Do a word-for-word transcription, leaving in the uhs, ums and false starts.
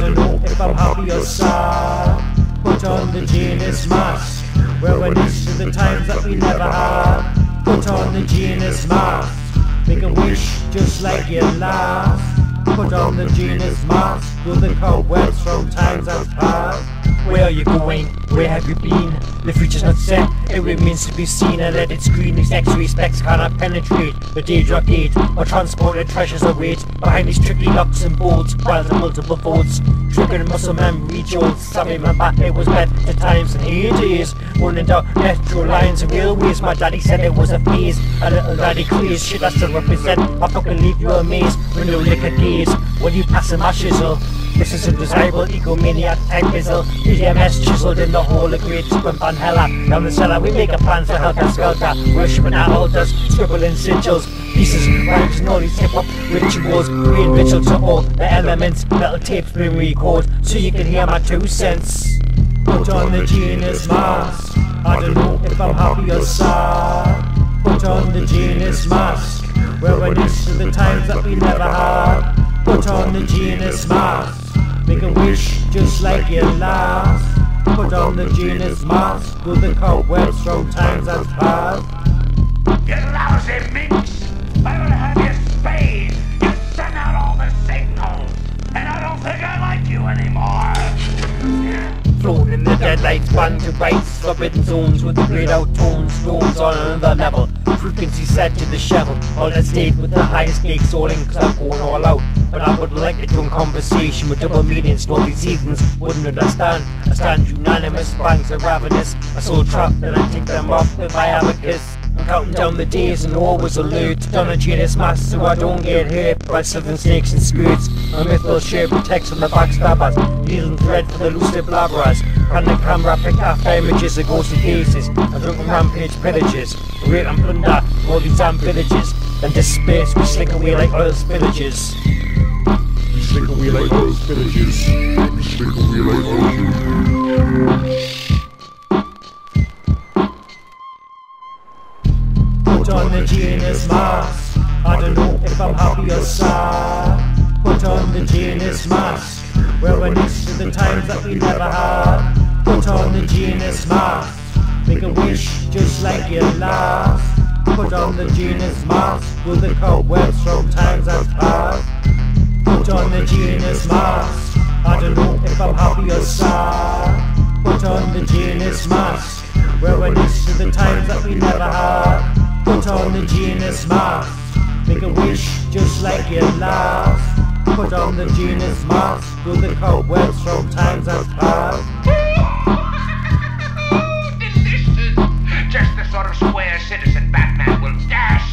to know if I'm happy or sad. Put on the Janus mask. We're witness to the times that we never had. Put on the Janus mask. Make a wish just like your last. Put on the Janus mask. With the cobwebs from times that past. Where are you going? Where have you been? The future's not set, it remains to be seen. And let it screen, these X-ray specs cannot penetrate the Daedra gate, or transported treasures await behind these tricky locks and bolts, while the multiple folds triggering muscle memory jolts. Some even back it was bad at times and heydays, running down metro lines and railways. My daddy said it was a phase, a little daddy craze. Shit, I still represent, I fucking leave you amazed with no liquor gaze. When you pass my shizzle, this is a desirable egomaniac type bizzle. P D M S chiseled in the hole of great squimp and hella. Down the cellar we make a plan for help and skelter, worshipping our altars, scribbling sigils, pieces, rhymes and all these hip-hop rituals. We enritual to all the elements, metal tapes being recorded, so you can hear my two cents. Put on the Janus mask, I don't know if I'm happy or sad. Put on the Janus mask, we're witness to the times that we never had. Put on the Janus mask, make a wish just like your last. Put on the Janus mask, with the cobwebs from times that past. You lousy minx, I will have you spayed. You send out all the signals, and I don't think I like you anymore. Thrown in the deadlights, banned to rights, forbidden zones with the grayed out tones, stones on another level. Frequency set to the shovel, all that stayed with the highest stakes, all in, cause I'm going all out. But I would like a dumb conversation with double meanings, all these heathens wouldn't understand. I stand unanimous, bangs are ravenous, a soul trap, then I take them off with my abacus. I'm counting down the days and always alert, don a Janus mask so I don't get hurt by southern snakes and skirts. My mythical shirt protects from the backstabbers, needle and thread for the lucid blabberers. Can the camera pick after images of ghostly faces, a drunken rampage pillagers, rape and plunder all these damn villages, then disperse we slink away like oil spillages. We slink away like oil spillages, we slink away like oil spillages. Put on the Janus mask, I don't know if I'm happy or sad. Put on the Janus mask, we're witness to the times that we never had. Put on the Janus mask, make a wish just like your last. Put on the Janus mask, with the cobwebs from times that past. Put on the Janus mask, I don't know if I'm happy or sad. Put on the Janus mask, we're witness to the times that we never had. Put on the Janus mask, make a wish just like your last. Put on the Janus mask, with the cobwebs from times that past. Just the sort of square citizen Batman will dash